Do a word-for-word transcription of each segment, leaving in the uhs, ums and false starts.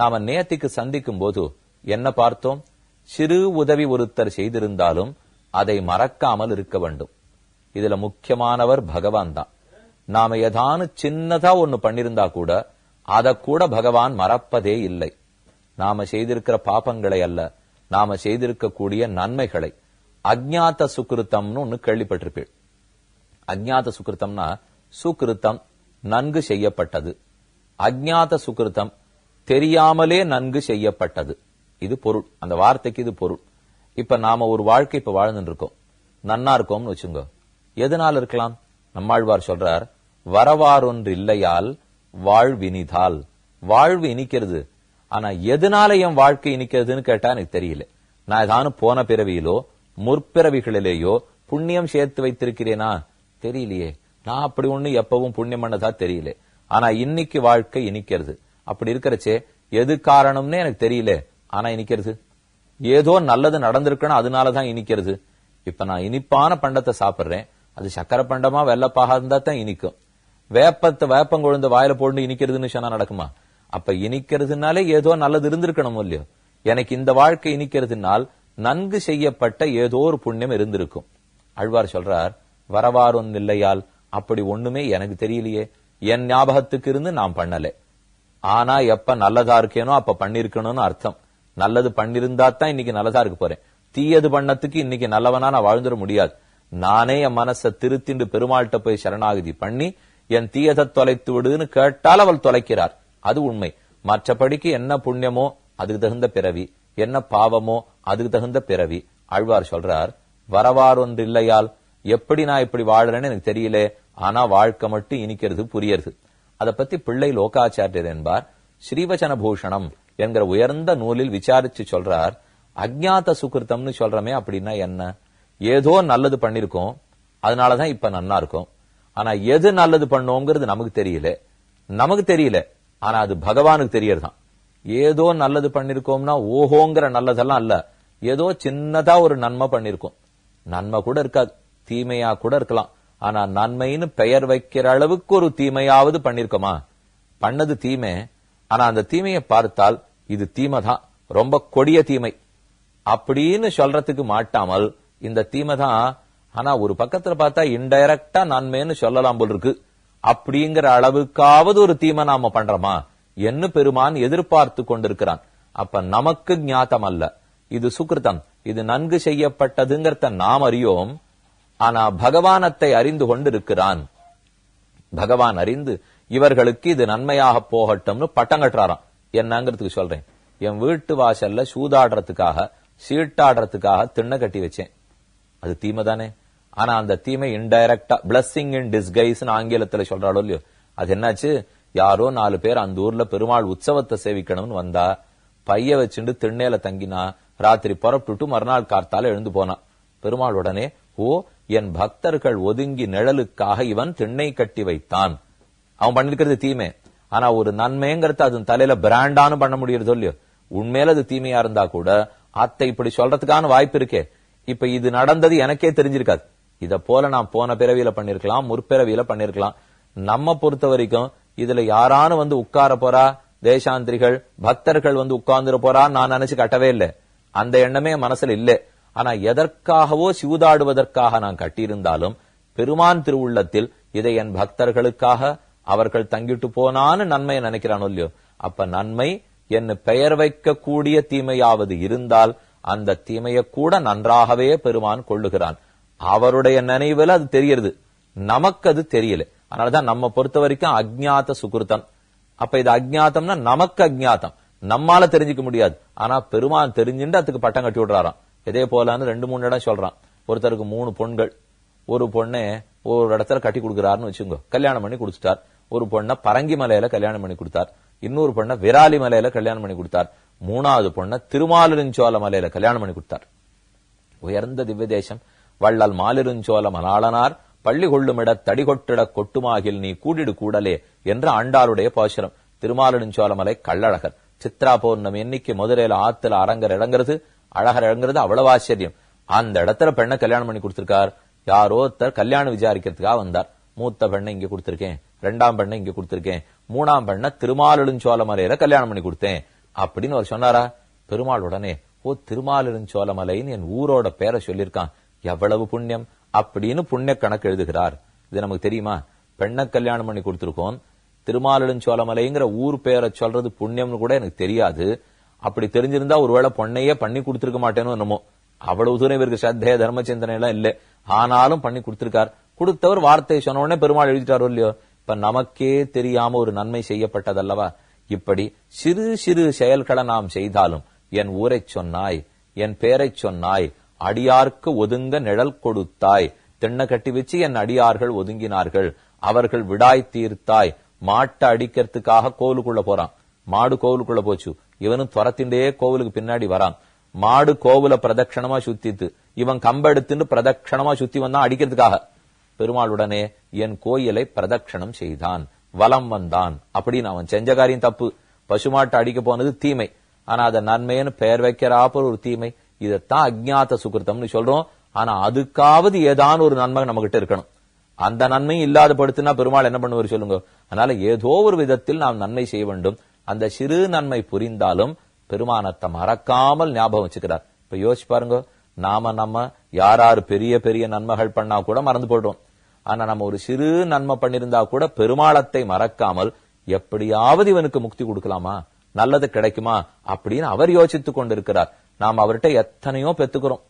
நாம நேயத்துக்கு சந்திக்கும் போது என்ன பார்த்தோம்? சிறு உதவி ஒருத்தர் செய்திருந்தாலும் அதை மறக்காமல் இருக்க வேண்டும். இதுல முக்கியமானவர் பகவான் தான். நாம ஏதானு சின்னதா ஒன்னு பண்ணிருந்தா கூட அதை கூட பகவான் மறப்பதே இல்லை. நாம செய்திருக்கிற பாபங்களை அல்ல, நாம செய்திருக்கக்கூடிய நன்மைகளை. அஜ்ஞாத சுக்கிருத்தம்னு ஒன்னு கேள்விப்பட்டிருப்பீள். அஜ்ஞாத சுக்கிருத்தம்னா சுக்கிருத்தம் நன்கு செய்யப்பட்டது, அஜ்ஞாத சுக்கிருத்தம் தெரியாமலே நன்கு செய்யப்பட்டது. இது பொருள், அந்த வார்த்தைக்கு இது பொருள். இப்ப நாம ஒரு வாழ்க்கை இப்ப வாழ்ந்துட்டு இருக்கோம், நன்னா இருக்கோம்னு வச்சுங்க. எதனால இருக்கலாம்? நம்மாழ்வார் சொல்றார், வரவாறொன்று இல்லையால் வாழ்வினிதால். வாழ்வு இனிக்கிறது, ஆனா எதனால என் வாழ்க்கை இனிக்கிறதுன்னு கேட்டா எனக்கு தெரியல. நான் ஏதானு போன பிறவியிலோ முற்பிறவிகளிலேயோ புண்ணியம் சேர்த்து வைத்திருக்கிறேனா? தெரியலையே. நான் அப்படி ஒண்ணு எப்பவும் புண்ணியம் பண்ணதா தெரியல. ஆனா இன்னைக்கு வாழ்க்கை இனிக்கிறது. அப்படி இருக்கிறச்சே எது காரணம்னு எனக்கு தெரியல, ஆனா இனிக்கிறது. ஏதோ நல்லது நடந்திருக்கணும், அதனாலதான் இனிக்கிறது. இப்ப நான் இனிப்பான பண்டத்தை சாப்பிடுறேன், அது சக்கரை பண்டமா வெள்ளப்பாக இருந்தா தான் இனிக்கும். வேப்பத்தை வேப்பங்கொழுந்த வாயில போட்டு இனிக்கிறதுன்னு சொன்னா நடக்குமா? அப்ப இனிக்கிறதுனாலே ஏதோ நல்லது இருந்திருக்கணும் இல்லையோ. எனக்கு இந்த வாழ்க்கை இனிக்கிறதுனால் நன்கு செய்யப்பட்ட ஏதோ ஒரு புண்ணியம் இருந்திருக்கும். ஆழ்வார் சொல்றார், வரவாறொன்னு இல்லையால். அப்படி ஒண்ணுமே எனக்கு தெரியலையே, என் ஞாபகத்துக்கு இருந்து நான் பண்ணல. ஆனா எப்ப நல்லதா இருக்கேனோ அப்ப பண்ணிருக்கணும்னு அர்த்தம். நல்லது பண்ணிருந்தா தான் இன்னைக்கு நல்லதா இருக்க போறேன். தீயது பண்ணத்துக்கு இன்னைக்கு நல்லவனா நான் வாழ்ந்துட முடியாது. நானே என் மனசை திருத்திண்டு பெருமாள்கிட்ட போய் சரணாகதி பண்ணி என் தீயதை தொலைத்து விடுன்னு கேட்டால் அவள் தொலைக்கிறார், அது உண்மை. மற்றபடிக்கு என்ன புண்ணியமோ அதுக்கு தகுந்த பிறவி, என்ன பாவமோ அதுக்கு தகுந்த பிறவி. ஆழ்வார் சொல்றார், வரவாறொன்று இல்லையால். எப்படி நான் இப்படி வாழறேன்னு எனக்கு தெரியல, ஆனா வாழ்க்கை மட்டும் இனிக்கிறது, புரியறது. அதை பத்தி பிள்ளை லோகாச்சாரியர் என்பார் ஸ்ரீவச்சன பூஷணம் என்கிற உயர்ந்த நூலில் விசாரிச்சு சொல்றார், அஜ்ஞாத சுக்கிருத்தம்னு சொல்றமே அப்படின்னா என்ன? ஏதோ நல்லது பண்ணிருக்கோம், அதனாலதான் இப்ப நன்னா இருக்கும். ஆனா எது நல்லது பண்ணோங்கிறது நமக்கு தெரியல, நமக்கு தெரியல ஆனா அது பகவானுக்கு தெரியறதான். ஏதோ நல்லது பண்ணிருக்கோம்னா ஓஹோங்கிற நல்லதெல்லாம் அல்ல, ஏதோ சின்னதா ஒரு நன்மை பண்ணிருக்கோம். நன்மை கூட இருக்காது, தீமையா கூட இருக்கலாம். ஆனா நன்மைன்னு பெயர் வைக்கிற அளவுக்கு ஒரு தீமையாவது பண்ணிருக்கோமா? பண்ணது தீமை, ஆனா அந்த தீமையை பார்த்தால் இது தீமை தான், ரொம்ப கொடிய தீமை அப்படின்னு சொல்றதுக்கு மாட்டாமல் இந்த தீமை தான், ஆனா ஒரு பக்கத்துல பார்த்தா இன்டைரக்டா நன்மைன்னு சொல்லலாம் போல் இருக்கு அப்படிங்கிற அளவுக்காவது ஒரு தீமை நாம பண்றோமா என்ன பெருமான் எதிர்பார்த்து கொண்டிருக்கிறான். அப்ப நமக்கு ஞாத்தம் அல்ல, இது சுக்கிருத்தம், இது நன்கு செய்யப்பட்டதுங்கிறத நாம் அறியோம். ஆனா பகவானத்தை அறிந்து கொண்டிருக்கிறான். பகவான் அறிந்து இவர்களுக்கு இது நன்மையாக போகட்டும்னு பட்டம் கட்டுறாராம். என்னங்கிறதுக்கு சொல்றேன், என் வீட்டு வாசல்ல சூதாடுறதுக்காக சீட்டாடுறதுக்காக திண்ணை கட்டி வச்சேன், அது தீமை தானே. ஆனா அந்த தீமை இன்டைரக்டா, பிளஸ்ஸிங் இன் டிஸ்கைஸ் ஆங்கிலத்துல சொல்றாளோ இல்லையோ, அது என்னாச்சு? யாரோ நாலு பேர் அந்த ஊர்ல பெருமாள் உற்சவத்தை சேவிக்கணும்னு வந்தா, பைய வச்சுட்டு திண்ணையில தங்கினா, ராத்திரி புறப்பட்டுட்டு மறுநாள் கார்த்தால எழுந்து போனான். பெருமாள் உடனே, ஓ என் பக்தர்கள் ஒதுங்கி நிழலுக்காக இவன் திண்ணை கட்டி வைத்தான். அவன் பண்ணிருக்கிறது தீமை, ஆனா ஒரு நன்மைங்கிறது அது தலையில பிராண்டானு பண்ண முடியறதோ இல்லையோ. உண்மையில அது தீமையா இருந்தா கூட அத்தை இப்படி சொல்றதுக்கான வாய்ப்பு இருக்கே. இப்ப இது நடந்தது எனக்கே தெரிஞ்சிருக்காது, இத போல நான் போன பிறவியில பண்ணிருக்கலாம், முற்பிறவியில பண்ணிருக்கலாம். நம்ம பொறுத்த வரைக்கும் இதுல யாரானு வந்து உட்கார போறா, தேசாந்திரிகள் பக்தர்கள் வந்து உட்கார்ந்துட போறா நான் நினைச்சு கட்டவே இல்லை, அந்த எண்ணமே மனசுல இல்லை. ஆனா எதற்காகவோ சூதாடுவதற்காக நான் கட்டியிருந்தாலும் பெருமான் திருவுள்ளத்தில் இதை என் பக்தர்களுக்காக அவர்கள் தங்கிட்டு போனான்னு நன்மையை நினைக்கிறானோ இல்லையோ. அப்ப நன்மை என்ன பெயர் வைக்கக்கூடிய தீமையாவது இருந்தால் அந்த தீமையை கூட நன்றாகவே பெருமான் கொள்ளுகிறான். அவருடைய நினைவுல அது தெரியுது, நமக்கு அது தெரியல. அதனாலதான் நம்ம பொறுத்த வரைக்கும் அஜ்ஞாத சுக்கிருத்தம். அப்ப இது அஜ்ஞாத்தம்னா நமக்கு அஜ்ஞாத்தம், நம்மால தெரிஞ்சுக்க முடியாது. ஆனா பெருமான் தெரிஞ்சுட்டு அதுக்கு பட்டம் கட்டி விடுறாராம். இதே போலான்னு ரெண்டு மூணு இடம் சொல்றான். ஒருத்தருக்கு மூணு பொண்கள், ஒரு பொண்ணை ஒரு இடத்துல கட்டி கொடுக்குறாருன்னு வச்சுங்க, கல்யாணம் பண்ணி கொடுத்துட்டார். ஒரு பொண்ணை பரங்கி மலையில கல்யாணம் பண்ணி கொடுத்தார், இன்னொரு பொண்ணை விராலி மலையில கல்யாணம் பண்ணி கொடுத்தார், மூணாவது பொண்ணை திருமாலிருஞ்சோல மலையில கல்யாணம் பண்ணி கொடுத்தார். உயர்ந்த திவ்ய தேசம் வள்ளல் மாலிருஞ்சோல மலாளனார் பள்ளி கொள்ளுமிட தடிகொட்டிட கொட்டுமாகில் நீ கூடிடு கூடலே என்ற ஆண்டாளுடைய பாசுரம். திருமாலிருஞ்சோல மலை கள்ளழகர் சித்ரா பௌர்ணமி இன்னைக்கு மதுரையில ஆத்துல அரங்கர் இறங்குறது, அழகர் இறங்குறது, அவ்வளவு ஆச்சரியம். அந்த இடத்துல பெண்ணை கல்யாணம் பண்ணி கொடுத்திருக்கார். யாரோத்தர் கல்யாணம் விசாரிக்கிறதுக்காக வந்தார். மூத்த பெண்ணை இங்க கொடுத்திருக்கேன், ரெண்டாம் பெண்ணை இங்க கொடுத்திருக்கேன், மூணாம் பெண்ணை திருமாலிருஞ்சோல மலையில கல்யாணம் பண்ணி கொடுத்தேன். அப்படின்னு அவர் சொன்னாரா? பெருமாள் உடனே, ஓ திருமாலிருஞ்சோலமலைன்னு என் ஊரோட பேரை சொல்லியிருக்கான், எவ்வளவு புண்ணியம் அப்படின்னு புண்ணிய கணக்கு எழுதுகிறார். இது நமக்கு தெரியுமா? பெண்ணை கல்யாணம் பண்ணி கொடுத்திருக்கோம், திருமாலிருஞ்சோலமலைங்கிற ஊர் பேரை சொல்றது புண்ணியம்னு கூட எனக்கு தெரியாது. அப்படி தெரிஞ்சிருந்தா ஒருவேளை பொண்ணையே பண்ணி கொடுத்திருக்க மாட்டேன்னு என்னமோ. அவ்வளவு தூரம் இவருக்கு சத்தே தர்ம சிந்தனை எல்லாம் இல்ல, ஆனாலும் பண்ணி கொடுத்திருக்கார். கொடுத்தவர் வார்த்தை சொன்ன உடனே பெருமாள் எழுதிட்டாரோ இல்லையோ, இப்ப நமக்கே தெரியாம ஒரு நன்மை செய்யப்பட்டதல்லவா? இப்படி சிறு சிறு செயல்களை நாம் செய்தாலும், என் ஊரை சொன்னாய், என் பேரை சொன்னாய், அடியார்க்கு ஒதுங்க நிழல் கொடுத்தாய், திண்ணை கட்டி வச்சு என் அடியார்கள் ஒதுங்கினார்கள், அவர்கள் விடாய் தீர்த்தாய். மாட்டை அடிக்கிறதுக்காக கோவிலுக்குள்ள போறான், மாடு கோவிலுக்குள்ள போச்சு, இவனும் துரத்திண்டே கோவிலுக்கு பின்னாடி வரான். மாடு கோவில பிரதட்சணமா சுத்தித்து, இவன் கம்பெடுத்துன்னு பிரதட்சணமா சுத்தி வந்தான் அடிக்கிறதுக்காக. பெருமாள் உடனே என் கோயிலை பிரதட்சணம் செய்தான், வலம் வந்தான் அப்படின்னு. அவன் செஞ்ச காரியம் தப்பு, பசுமாட்டை அடிக்க போனது தீமை, ஆனா அதை நன்மைன்னு பெயர் வைக்கிறாப்பர் ஒரு தீமை. இதத்தான் அஜ்ஞாத சுகிருத்தம்னு சொல்றோம். ஆனா அதுக்காவது ஏதான ஒரு நன்மை நம்ம கிட்ட இருக்கணும். அந்த நன்மையும் இல்லாத படுத்துனா பெருமாள் என்ன பண்ணுவார் சொல்லுங்க? அதனால ஏதோ ஒரு விதத்தில் நாம் நன்மை செய்ய வேண்டும். அந்த சிறு நன்மை புரிந்தாலும் பெருமானத்தை மறக்காமல் ஞாபகம் வச்சுக்கிறார். இப்ப யோசிச்சு பாருங்க, நாம நம்ம யாராரு பெரிய பெரிய நன்மைகள் பண்ணா கூட மறந்து போடுறோம். ஆனா நம்ம ஒரு சிறு நன்மை பண்ணிருந்தா கூட பெருமாளத்தை மறக்காமல் எப்படியாவது இவனுக்கு முக்தி கொடுக்கலாமா, நல்லது கிடைக்குமா அப்படின்னு அவர் யோசித்துக் கொண்டிருக்கிறார். நாம் அவர்கிட்ட எத்தனையோ பெத்துக்கிறோம்,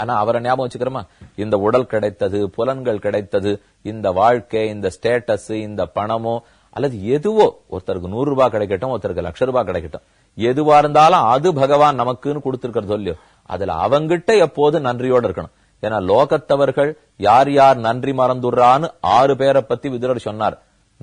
ஆனா அவரை ஞாபகம் வச்சுக்கிறோமா? இந்த உடல் கிடைத்தது, புலன்கள் கிடைத்தது, இந்த வாழ்க்கை, இந்த ஸ்டேட்டஸ், இந்த பணமோ அல்லது எதுவோ, ஒருத்தருக்கு நூறு ரூபாய் கிடைக்கட்டும், ஒருத்தருக்கு லட்ச ரூபாய் கிடைக்கட்டும், எதுவா இருந்தாலும் அது பகவான் நமக்குன்னு கொடுத்திருக்கிறது சொல்லியோ, அதுல அவங்கிட்ட எப்போது நன்றியோடு இருக்கணும். ஏன்னா லோகத்தவர்கள் யார் யார் நன்றி மறந்துடுறான்னு ஆறு பேரை பத்தி விதுரர் சொன்னார்.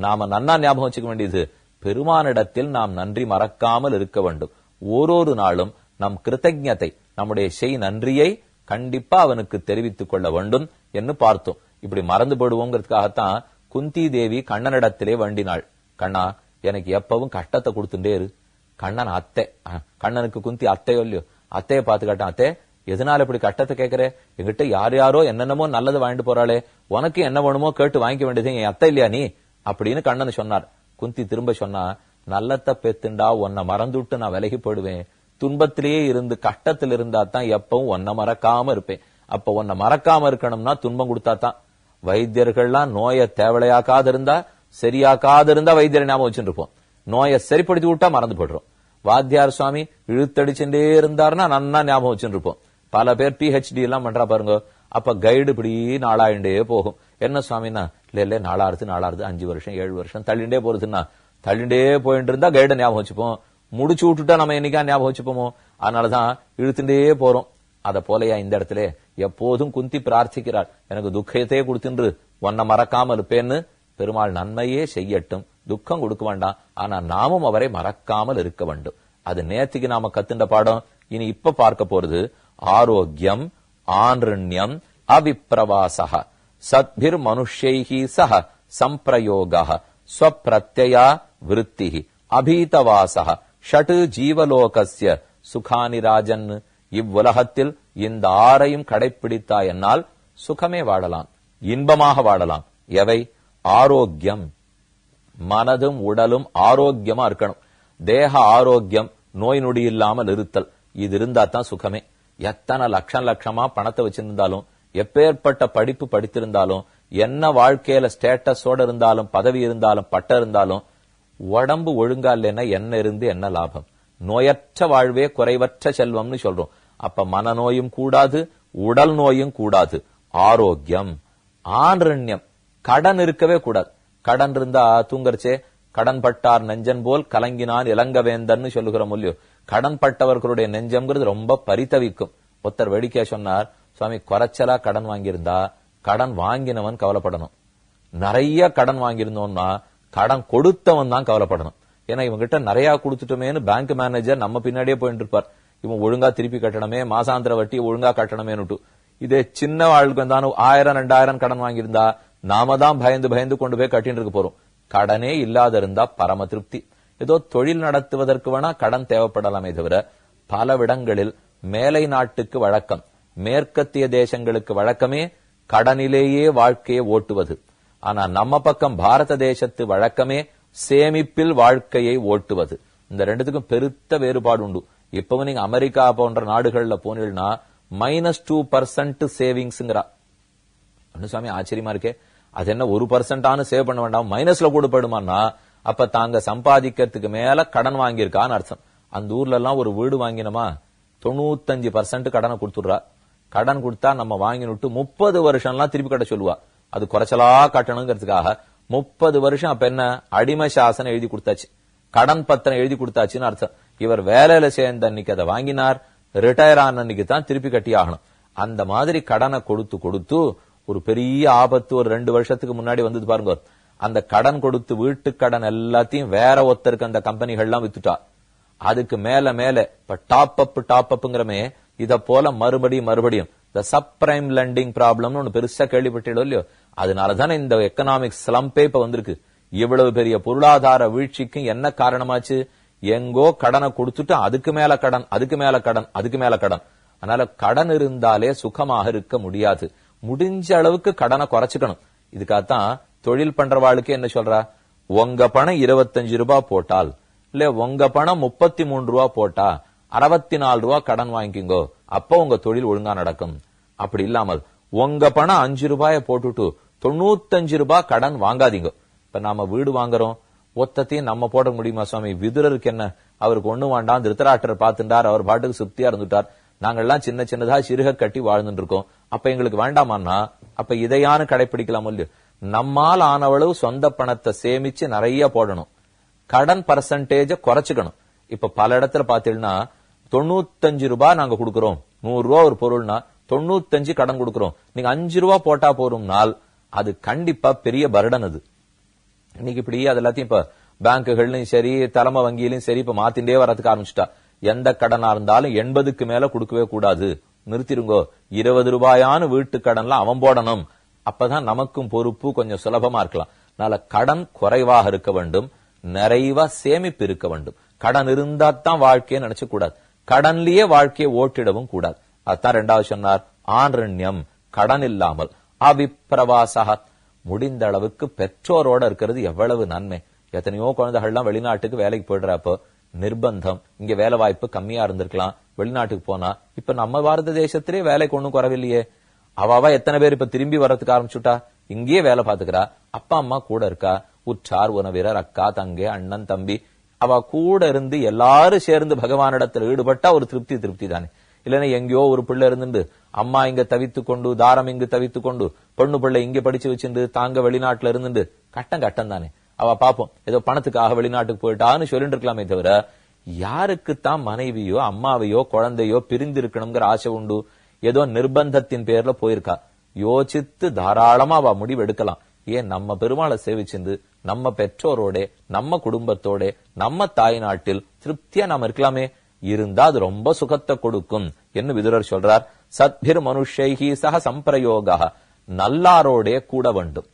நாம நன்னா ஞாபகம் வச்சுக்க வேண்டியது, பெருமானிடத்தில் நாம் நன்றி மறக்காமல் இருக்க வேண்டும். ஓரொரு நாளும் நம் கிருத்தஜத்தை, நம்முடைய செய் நன்றியை கண்டிப்பா அவனுக்கு தெரிவித்துக் கொள்ள வேண்டும் என்று பார்த்தோம். இப்படி மறந்து போடுவோங்கிறதுக்காகத்தான் குந்தி தேவி கண்ணனிடத்திலே வண்டினாள், கண்ணா எனக்கு எப்பவும் கஷ்டத்தை கொடுத்துட்டே இரு. கண்ணன் அத்தை, கண்ணனுக்கு குந்தி அத்தையோ இல்லையோ, அத்தையை பாத்துக்காட்டான். அத்தை எதனால இப்படி கஷ்டத்தை கேட்கிற? எங்கிட்ட யார் யாரோ என்னென்னமோ நல்லது வாங்கிட்டு போறாளே, உனக்கு என்ன வேணுமோ கேட்டு வாங்கிக்க வேண்டியது என் அத்தை இல்லையா நீ அப்படின்னு கண்ணன் சொன்னார். குந்தி திரும்ப சொன்னா, நல்லத்தை பெத்துண்டா உன்னை மறந்துட்டு நான் விலகி போயிடுவேன், துன்பத்திலேயே இருந்து கஷ்டத்தில் இருந்தா தான் எப்பவும் உன்னை மறக்காம இருப்பேன். அப்ப உன்னை மறக்காம இருக்கணும்னா துன்பம் கொடுத்தாதான். வைத்தியர்கள்லாம் நோயை தேவலையாக்காது இருந்தா, சரியாக்காது இருந்தா வைத்தியரை ஞாபகம் வச்சுட்டு இருப்போம், நோயை சரிப்படுத்தி விட்டா மறந்து போடுறோம். வாத்தியார் சுவாமி இழுத்தடிச்சுட்டே இருந்தாருன்னா நன்னா ஞாபகம் வச்சுட்டு இருப்போம். பல பேர் பிஹெச்டி எல்லாம் பண்றா பாருங்க. அப்ப கைடு இப்படி நாளாயிண்டே போகும். என்ன சுவாமின்னா, இல்ல இல்ல நாலாயிரத்து நாலாயிரத்து அஞ்சு வருஷம் ஏழு வருஷம் தள்ளிண்டே போறதுன்னா, தள்ளிண்டே போயிட்டு இருந்தா கைடை ஞாபகம் வச்சுப்போம், முடிச்சு விட்டுட்டா நம்ம என்னைக்கா ஞாபகம் வச்சுப்போமோ, அதனாலதான் இழுத்துட்டே போறோம். அத போலயா இந்த இடத்துல எப்போதும் குந்தி பிரார்த்திக்கிறாள், எனக்கு துக்கத்தையே கொடுத்துன்று, ஒன்ன மறக்காம இருப்பேன்னு. பெருமாள் நன்மையே செய்யட்டும், துக்கம் கொடுக்க வேண்டாம், ஆனா நாமும் அவரை மறக்காமல் இருக்க வேண்டும். அது நேத்திக்கு நாம கத்துண்ட பாடம். இனி இப்ப பார்க்க போறது ஆரோக்கியம், ஆன்யம், அவிப்பிரவாசக சத்பிர் மனுஷைஹி சஹ சம்பிரயோகஹ ஸ்வப்ரத்யயா விருத்திஹி அபீதவாசக ஷட்டு ஜீவலோகஸ்ய சுகானிராஜன். இவ்வுலகத்தில் இந்த ஆறையும் கடைப்பிடித்தாய் என்னால் சுகமே வாழலாம், இன்பமாக வாழலாம். எவை? ஆரோக்கியம். மனதும் உடலும் ஆரோக்கியமா இருக்கணும். தேக ஆரோக்கியம், நோய் நொடி இல்லாமல் இருத்தல், இது இருந்தா தான் சுகமே. எத்தனை லட்சம் லட்சமா பணத்தை வச்சிருந்தாலும், எப்பேற்பட்ட படிப்பு படித்திருந்தாலும், என்ன வாழ்க்கையில ஸ்டேட்டஸோட இருந்தாலும், பதவி இருந்தாலும், பட்ட இருந்தாலும், உடம்பு ஒழுங்கா இல்லைன்னா என்ன இருந்து என்ன லாபம்? நோயற்ற வாழ்வே குறைவற்ற செல்வம்னு சொல்றோம். அப்ப மனநோயும் கூடாது, உடல் நோயும் கூடாது. ஆரோக்கியம். ஆண்யம், கடன் இருக்கவே கூடாது. கடன் இருந்தா தூங்கறச்சே, கடன் பட்டார் நெஞ்சன் போல் கலங்கினான் இளங்கவேந்தன் சொல்லுகிறோம் இல்லையோ. கடன் பட்டவர்களுடைய நெஞ்சம்ங்கிறது ரொம்ப பரிதவிக்கும். ஒருத்தர் வேடிக்கையா சொன்னார், சுவாமி குறைச்சலா கடன் வாங்கியிருந்தா கடன் வாங்கினவன் கவலைப்படணும், நிறைய கடன் வாங்கியிருந்தோம்னா கடன் கொடுத்தவன் தான் கவலைப்படணும். ஏன்னா இவங்கிட்ட நிறைய கொடுத்துட்டோமேன்னு பேங்க் மேனேஜர் நம்ம பின்னாடியே போயிட்டு இருப்பார். இவன் ஒழுங்கா திருப்பி கட்டணமே, மாசாந்திர வட்டி ஒழுங்கா கட்டணமேனுட்டு. இதே சின்ன வாழ்க்கை தான் ஆயிரம் ரெண்டாயிரம் கடன் வாங்கியிருந்தா நாம தான் பயந்து பயந்து கொண்டு போய் கட்டின்னு இருக்க போறோம். கடனே இல்லாத இருந்தா பரம திருப்தி. ஏதோ தொழில் நடத்துவதற்கு வேணா கடன் தேவைப்படலாமே தவிர, பலவிடங்களில் மேலை நாட்டுக்கு வழக்கம், மேற்கத்திய தேசங்களுக்கு வழக்கமே கடனிலேயே வாழ்க்கையை ஓட்டுவது. ஆனா நம்ம பக்கம் பாரத தேசத்து வழக்கமே சேமிப்பில் வாழ்க்கையை ஓட்டுவது. இந்த ரெண்டுத்துக்கும் பெருத்த வேறுபாடு உண்டு. இப்ப நீங்க அமெரிக்கா போன்ற நாடுகள்ல போனீங்கன்னா மைனஸ் டூ பர்சன்ட் சேவிங்ஸ்ங்கிறா. சுவாமி ஆச்சரியமா இருக்கே, அது என்ன ஒரு பர்சன்டானு சேவ் பண்ண வேண்டாம் மைனஸ்ல கூட போயிடுமான்னா, அப்ப தாங்க சம்பாதிக்கிறதுக்கு மேல கடன் வாங்கியிருக்கான்னு அர்த்தம். அந்த ஊர்ல எல்லாம் ஒரு வீடு வாங்கினோமா தொண்ணூத்தஞ்சு பர்சன்ட் கடனை கொடுத்துடுறா. கடன் கொடுத்தா நம்ம வாங்கினுட்டு முப்பது வருஷம் எல்லாம் திருப்பி கட்ட சொல்லுவா. அது குறைச்சலா கட்டணுங்கிறதுக்காக முப்பது வருஷம் அப்ப என்ன அடிமை சாசனம் எழுதி கொடுத்தாச்சு, கடன் பத்திரம் எழுதி கொடுத்தாச்சுன்னு அர்த்தம். இவர் வேலையில சேர்ந்த அன்னைக்கு அதை வாங்கினார், ரிட்டையர் ஆன அன்னைக்கு தான் திருப்பி கட்டி ஆகணும். அந்த மாதிரி கடனை கொடுத்து கொடுத்து ஒரு பெரிய ஆபத்து ஒரு ரெண்டு வருஷத்துக்கு முன்னாடி வந்தது பாருங்க. அந்த கடன் கொடுத்து வீட்டு கடன் எல்லாத்தையும் வேற ஒருத்தருக்கு அந்த கம்பெனிகள்லாம் வித்துட்டா. அதுக்கு மேல மேல இப்ப டாப் அப் டாப் அப்ங்கிறமே இத போல மறுபடியும் மறுபடியும் இந்த சப்ரைம் லெண்டிங் ப்ராப்ளம்னு ஒண்ணு பெருசா கேள்விப்பட்டோம் இல்லையோ, அதனாலதானே இந்த எக்கனாமிக் ஸ்லம்பே இப்ப வந்திருக்கு. இவ்வளவு பெரிய பொருளாதார வீழ்ச்சிக்கும் என்ன காரணமாச்சு, எங்கோ கடனை கொடுத்துட்டு அதுக்கு மேல கடன் அதுக்கு மேல கடன் அதுக்கு மேல கடன். அதனால கடன் இருந்தாலே சுகமாக இருக்க முடியாது, முடிஞ்ச அளவுக்கு கடனை குறைச்சுக்கணும். இதுக்காகத்தான் தொழில் பண்றவாளுக்கு என்ன சொல்றா, உங்க பணம் இருபத்தஞ்சு ரூபாய் போட்டால் இல்ல உங்க பணம் முப்பத்தி மூன்று ரூபா போட்டா அறுபத்தி நாலு ரூபா கடன் வாங்கிக்கோங்க, அப்ப உங்க தொழில் ஒழுங்கா நடக்கும். அப்படி இல்லாமல் உங்க பணம் அஞ்சு ரூபாய போட்டுட்டு தொண்ணூத்தஞ்சு ரூபாய் கடன் வாங்காதீங்க. இப்ப நாம வீடு வாங்குறோம், ஒத்தத்தையும் நம்ம போட முடியுமா சுவாமி? விதுரருக்கு என்ன, அவருக்கு ஒண்ணு வேண்டாம், திருத்தராட்டர் பாத்துட்டார், அவர் பாட்டுக்கு சுப்தியா இருந்துட்டார், நாங்கள்லாம் சின்ன சின்னதா சிறுக கட்டி வாழ்ந்துட்டு இருக்கோம், அப்ப எங்களுக்கு வேண்டாமான்னா அப்ப இதையானு கடைபிடிக்கலாம் இல்லையோ. நம்மால் ஆனவளவு சொந்த பணத்தை சேமிச்சு நிறைய போடணும், கடன் பர்சன்டேஜ குறைச்சுக்கணும். இப்ப பல இடத்துல பாத்தீங்கன்னா தொண்ணூத்தஞ்சு ரூபாய் நாங்க கொடுக்கறோம், நூறு ரூபாய் ஒரு பொருள்னா தொண்ணூத்தஞ்சு கடன் கொடுக்கறோம், நீங்க அஞ்சு ரூபாய் போட்டா போறோம்னால் அது கண்டிப்பா பெரிய பர்டன். அது இன்னைக்கு இப்படியே அது எல்லாத்தையும் இப்ப பேங்குகள்லயும் சரி தலைமை வங்கியிலும் சரி இப்ப மாத்திண்டே வரதுக்கு ஆரம்பிச்சுட்டா. எந்த கடனா இருந்தாலும் எண்பதுக்கு மேல கொடுக்கவே கூடாது, நிறுத்திருங்கோ. இருபது ரூபாயான வீட்டு கடன்லாம் அவன் போடணும், அப்பதான் நமக்கும் பொறுப்பு கொஞ்சம் சுலபமா இருக்கலாம். அதனால கடன் குறைவாக இருக்க வேண்டும், நிறைவா சேமிப்பு இருக்க வேண்டும். கடன் இருந்தா தான் வாழ்க்கையை நினைச்சு கூடாது, கடன்லயே வாழ்க்கையை ஓட்டிடவும் கூடாது. அதுதான் ரெண்டாவது சொன்னார் ஆண்யம், கடன் இல்லாமல் அபிப்பிரவாசக, முடிந்த அளவுக்கு பெற்றோரோட இருக்கிறது எவ்வளவு நன்மை. எத்தனையோ குழந்தைகள்லாம் வெளிநாட்டுக்கு வேலைக்கு போயிடுறப்போ நிர்பந்தம், இங்க வேலை வாய்ப்பு கம்மியா இருந்திருக்கலாம், வெளிநாட்டுக்கு போனா. இப்ப நம்ம பாரத தேசத்திலேயே வேலைக்கு ஒண்ணும் குறவில்லையே, அவாவா எத்தனை பேர் இப்ப திரும்பி வர்றதுக்கு ஆரம்பிச்சுட்டா, இங்கேயே வேலை பாத்துக்கிறா, அப்பா அம்மா கூட இருக்கா, உற்றார் உறவினர் அக்கா தங்கை அண்ணன் தம்பி அவ கூட இருந்து எல்லாரும் சேர்ந்து பகவானிடத்தில் ஈடுபட்டா ஒரு திருப்தி திருப்தி தானே. இல்லன்னா எங்கேயோ ஒரு பிள்ளை இருந்துட்டு அம்மா இங்க தவித்துக் கொண்டு தாரம் இங்கு தவித்துக் கொண்டு பொண்ணு பிள்ளை இங்க படிச்சு வச்சிருந்து தாங்க வெளிநாட்டுல இருந்துட்டு கட்டம் கட்டம் தானே. அவ பாப்போம் ஏதோ பணத்துக்காக வெளிநாட்டுக்கு போயிட்டான்னு சொல்லிட்டு இருக்கலாமே தவிர, யாருக்குத்தான் மனைவியோ அம்மாவையோ குழந்தையோ பிரிந்து இருக்கணுங்கிற ஆசை உண்டு? ஏதோ நிர்பந்தத்தின் பேர்ல போயிருக்கா. யோசித்து தாராளமா அவ முடிவு எடுக்கலாம். ஏன் நம்ம பெருமாளை சேவிச்சிருந்து நம்ம பெற்றோரோட நம்ம குடும்பத்தோட நம்ம தாய் நாட்டில் திருப்தியா நாம இருக்கலாமே, இருந்தா அது ரொம்ப சுகத்தை கொடுக்கும் என்று விதுரர் சொல்றார். சத்பிர் மனுஷைஹி சக சம்பிரயோக, நல்லாரோட கூட வேண்டும்.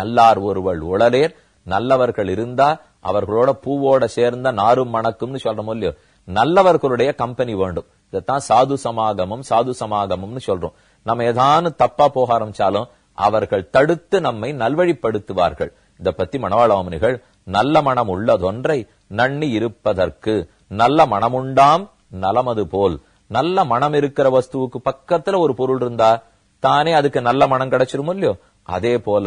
நல்லார் ஒருவள் உளரேர், நல்லவர்கள் இருந்தா அவர்களோட பூவோட சேர்ந்த நாரும் மணக்கும்னு சொல்றோம் இல்லையோ, நல்லவர்களுடைய கம்பெனி வேண்டும். இதைத்தான் சாது சமாகமம் சாது சமாகமம்னு சொல்றோம். நம்ம ஏதானு தப்பா போக ஆரம்பிச்சாலும் அவர்கள் தடுத்து நம்மை நல்வழிப்படுத்துவார்கள். இத பத்தி மணவாளவாமணிகள், நல்ல மனம் உள்ளதொன்றை நன்னி இருப்பதற்கு நல்ல மனமுண்டாம் நலமது போல். நல்ல மனம் இருக்கிற வஸ்துவுக்கு பக்கத்துல ஒரு பொருள் இருந்தா தானே அதுக்கு நல்ல மனம் கிடைச்சிரும் இல்லையோ. அதே போல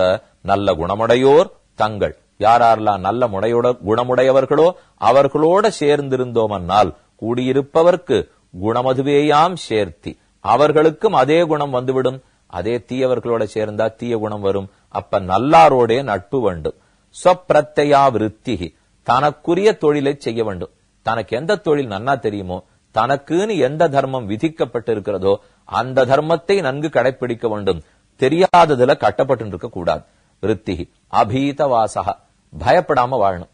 நல்ல குணமுடையோர் தங்கள், யாரெல்லாம் நல்ல முடையோட குணமுடையவர்களோ அவர்களோட சேர்ந்திருந்தோம்னால் கூடியிருப்பவர்க்கு குணமதுவேயாம் சேர்த்தி, அவர்களுக்கும் அதே குணம் வந்துவிடும். அதே தீயவர்களோட சேர்ந்தா தீய குணம் வரும். அப்ப நல்லாரோட நட்பு வேண்டும். ஸ்வப்ரத்யா விருத்தி, தனக்குரிய தொழிலை செய்ய வேண்டும். தனக்கு எந்த தொழில் நன்னா தெரியுமோ, தனக்குன்னு எந்த தர்மம் விதிக்கப்பட்டிருக்கிறதோ அந்த தர்மத்தை நன்கு கடைபிடிக்க வேண்டும். தெரியாததுல கட்டப்பட்டு இருக்க கூடாது. விருத்தி அபீத வாசக, பயப்படாம வாழணும்.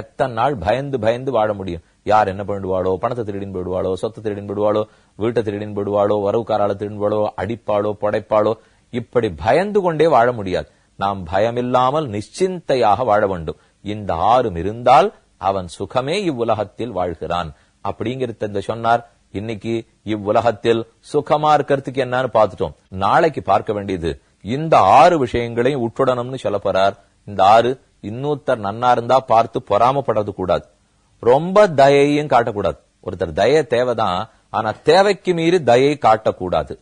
எத்தனை நாள் பயந்து பயந்து வாழ முடியும்? யார் என்ன பண்ணிடுவாளோ, பணத்தை திருடின் போயிடுவாளோ, சொத்தை திருடின் போயிடுவாளோ, வீட்டை திருடின் போயிடுவாளோ, வரவுக்காரால திருடின் போடுவோ, அடிப்பாளோ படைப்பாளோ, இப்படி பயந்து கொண்டே வாழ முடியாது. நாம் பயமில்லாமல் நிச்சிந்தையாக வாழ வேண்டும். இந்த ஆறும் இருந்தால் அவன் சுகமே இவ்வுலகத்தில் வாழ்கிறான் அப்படிங்கிறத சொன்னார். இன்னைக்கு இவ்வுலகத்தில் சுகமா இருக்கிறதுக்கு என்னன்னு பார்த்துட்டோம். நாளைக்கு பார்க்க வேண்டியது இந்த ஆறு விஷயங்களையும் உற்றுடணும்னு சொல்ல போறார். இந்த ஆறு, இன்னொருத்தர் நன்னா இருந்தா பார்த்து பொறாமப்படுறது கூடாது, ரொம்ப தயையும் காட்டக்கூடாது. ஒருத்தர் தயை தேவைதான், ஆனா தேவைக்கு மீறி தயை காட்டக்கூடாது.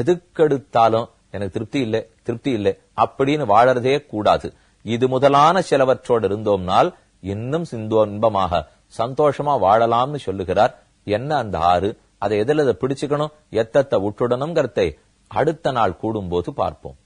எதுக்கெடுத்தாலும் எனக்கு திருப்தி இல்லை திருப்தி இல்லை அப்படின்னு வாழறதே கூடாது. இது முதலான சிலவற்றோடு இருந்தோம்னால் இன்னும் சிந்தோன்பமாக சந்தோஷமா வாழலாம்னு சொல்லுகிறார். என்ன அந்த ஆறு? அதை எதில் எதை பிடிச்சுக்கணும், எத்தத்தை விட்டுடணும் கருத்தை அடுத்த நாள் கூடும்போது பார்ப்போம்.